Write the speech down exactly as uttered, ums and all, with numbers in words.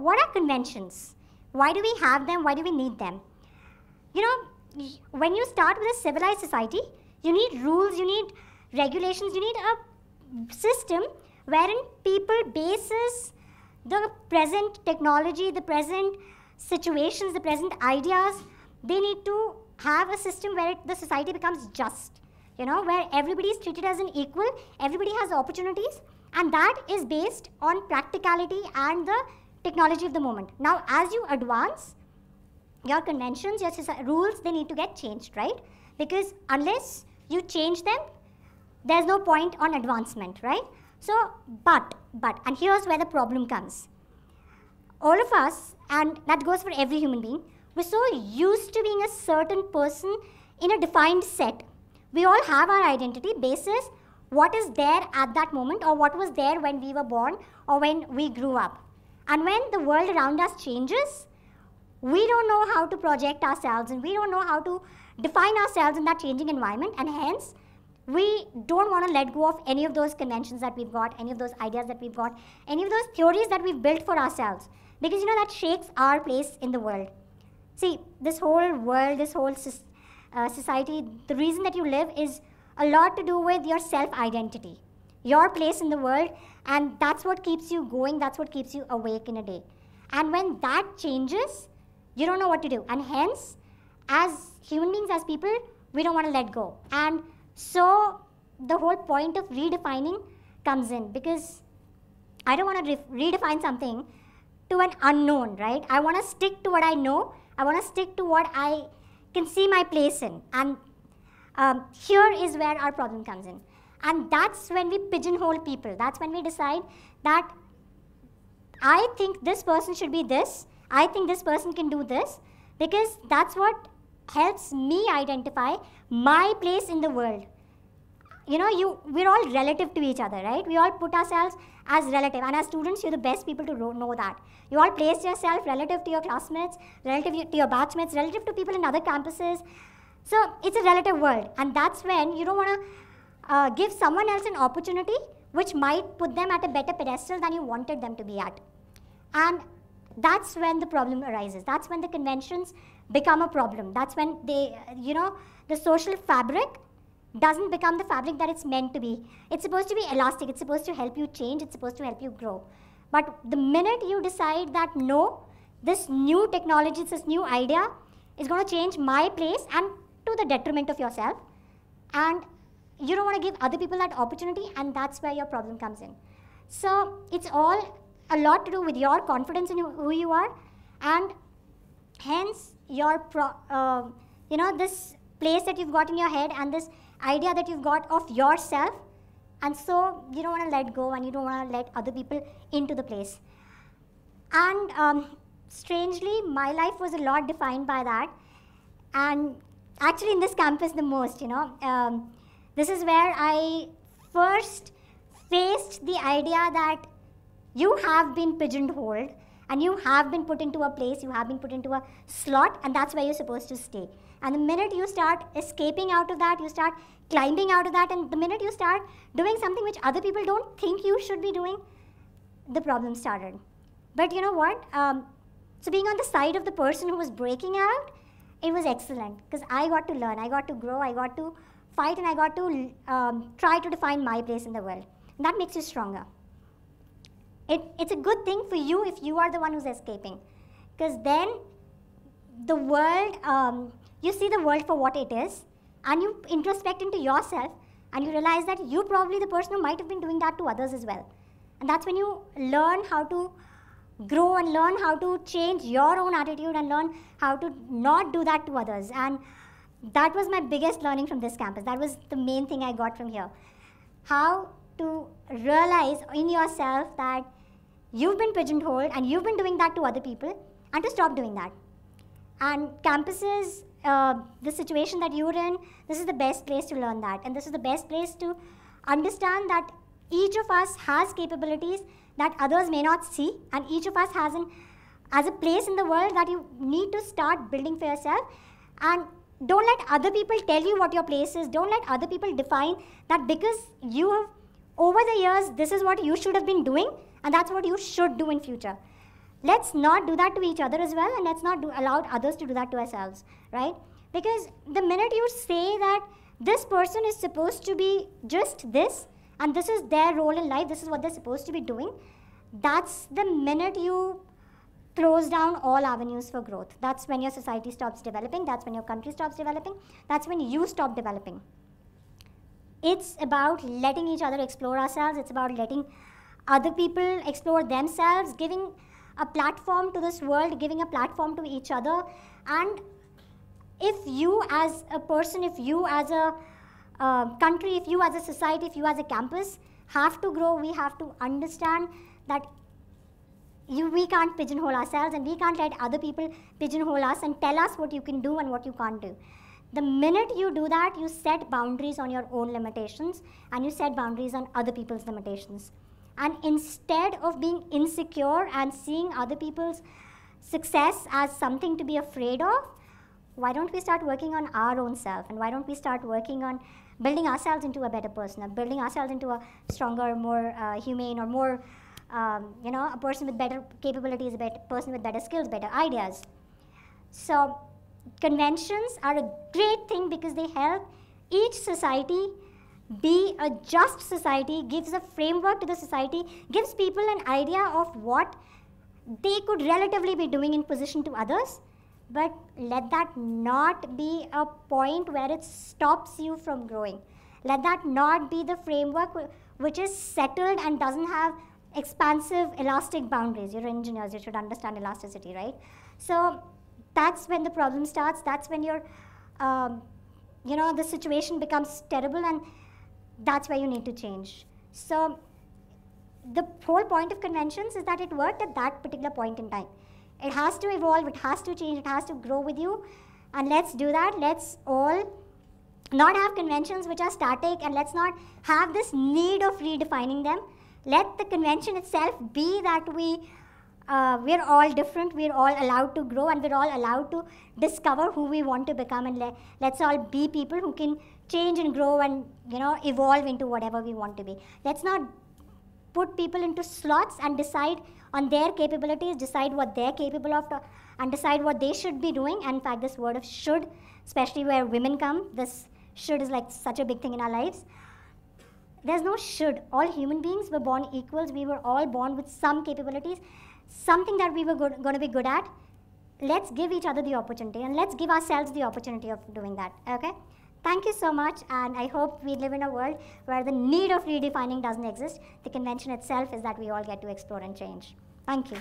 what are conventions? Why do we have them? Why do we need them? You know, when you start with a civilized society, you need rules, you need regulations, you need a system wherein people bases the present technology, the present situations, the present ideas. They need to have a system where it, the society becomes just, you know, where everybody is treated as an equal, everybody has opportunities, and that is based on practicality and the technology of the moment. Now, as you advance, your conventions, your rules, they need to get changed, right? Because unless you change them, there's no point on advancement, right? So, but, but, and here's where the problem comes. All of us, and that goes for every human being, we're so used to being a certain person in a defined set. We all have our identity basis, what is there at that moment, or what was there when we were born or when we grew up. And when the world around us changes, we don't know how to project ourselves, and we don't know how to define ourselves in that changing environment, and hence, we don't want to let go of any of those conventions that we've got, any of those ideas that we've got, any of those theories that we've built for ourselves, because you know that shakes our place in the world. See, this whole world, this whole uh, society, the reason that you live is a lot to do with your self-identity, your place in the world, and that's what keeps you going, that's what keeps you awake in a day. And when that changes, you don't know what to do, and hence, as human beings, as people, we don't want to let go. And so the whole point of redefining comes in, because I don't want to re redefine something to an unknown, right? I want to stick to what I know. I want to stick to what I can see my place in. And um, here is where our problem comes in. And that's when we pigeonhole people. That's when we decide that I think this person should be this. I think this person can do this, because that's what helps me identify my place in the world. You know, you, we're all relative to each other, right? We all put ourselves as relative, and as students, you're the best people to know that. You all place yourself relative to your classmates, relative to your batchmates, relative to people in other campuses. So it's a relative world, and that's when you don't want to uh, give someone else an opportunity which might put them at a better pedestal than you wanted them to be at. And that's when the problem arises. That's when the conventions become a problem. That's when they, you know, the social fabric doesn't become the fabric that it's meant to be. It's supposed to be elastic. It's supposed to help you change. It's supposed to help you grow. But the minute you decide that, no, this new technology, this new idea is going to change my place, and to the detriment of yourself, and you don't want to give other people that opportunity, and that's where your problem comes in. So it's all a lot to do with your confidence in who you are, and hence your, pro, uh, you know, this place that you've got in your head and this idea that you've got of yourself, and so you don't want to let go, and you don't want to let other people into the place. And um, strangely, my life was a lot defined by that, and actually in this campus the most, you know. Um, this is where I first faced the idea that you have been pigeonholed, and you have been put into a place, you have been put into a slot, and that's where you're supposed to stay. And the minute you start escaping out of that, you start climbing out of that, and the minute you start doing something which other people don't think you should be doing, the problem started. But you know what? Um, so being on the side of the person who was breaking out, it was excellent, because I got to learn, I got to grow, I got to fight, and I got to um, try to define my place in the world. And that makes you stronger. It, it's a good thing for you if you are the one who's escaping, because then the world, um, you see the world for what it is, and you introspect into yourself, and you realize that you're probably the person who might have been doing that to others as well. And that's when you learn how to grow and learn how to change your own attitude and learn how to not do that to others. And that was my biggest learning from this campus. That was the main thing I got from here. How to realize in yourself that you've been pigeonholed, and you've been doing that to other people, and to stop doing that. And campuses, uh, the situation that you're in, this is the best place to learn that. And this is the best place to understand that each of us has capabilities that others may not see, and each of us has, an, has a place in the world that you need to start building for yourself. And don't let other people tell you what your place is. Don't let other people define that because you have, over the years, this is what you should have been doing, and that's what you should do in future. Let's not do that to each other as well, and let's not do, allow others to do that to ourselves, right? Because the minute you say that this person is supposed to be just this, and this is their role in life, this is what they're supposed to be doing, that's the minute you close down all avenues for growth. That's when your society stops developing, that's when your country stops developing, that's when you stop developing. It's about letting each other explore ourselves, it's about letting other people explore themselves, giving a platform to this world, giving a platform to each other. And if you as a person, if you as a uh, country, if you as a society, if you as a campus have to grow, we have to understand that you, we can't pigeonhole ourselves, and we can't let other people pigeonhole us and tell us what you can do and what you can't do. The minute you do that, you set boundaries on your own limitations, and you set boundaries on other people's limitations. And instead of being insecure and seeing other people's success as something to be afraid of, why don't we start working on our own self? And why don't we start working on building ourselves into a better person, or building ourselves into a stronger, more uh, humane, or more, um, you know, a person with better capabilities, a better person with better skills, better ideas. So conventions are a great thing because they help each society be a just society, gives a framework to the society, gives people an idea of what they could relatively be doing in position to others. But let that not be a point where it stops you from growing. Let that not be the framework which is settled and doesn't have expansive, elastic boundaries. You're engineers, you should understand elasticity, right? So that's when the problem starts. That's when your, um, you know, the situation becomes terrible, and that's where you need to change. So the whole point of conventions is that it worked at that particular point in time. It has to evolve, it has to change, it has to grow with you. And let's do that. Let's all not have conventions which are static, and let's not have this need of redefining them. Let the convention itself be that we, uh, we're all different, we're all allowed to grow, and we're all allowed to discover who we want to become. And le let's all be people who can change and grow and, you know, evolve into whatever we want to be. Let's not put people into slots and decide on their capabilities, decide what they're capable of, to, and decide what they should be doing. And in fact, this word of should, especially where women come, this should is like such a big thing in our lives. There's no should. All human beings were born equals. We were all born with some capabilities, something that we were good, going to be good at. Let's give each other the opportunity, and let's give ourselves the opportunity of doing that, okay? Thank you so much, and I hope we live in a world where the need of redefining doesn't exist. The convention itself is that we all get to explore and change. Thank you.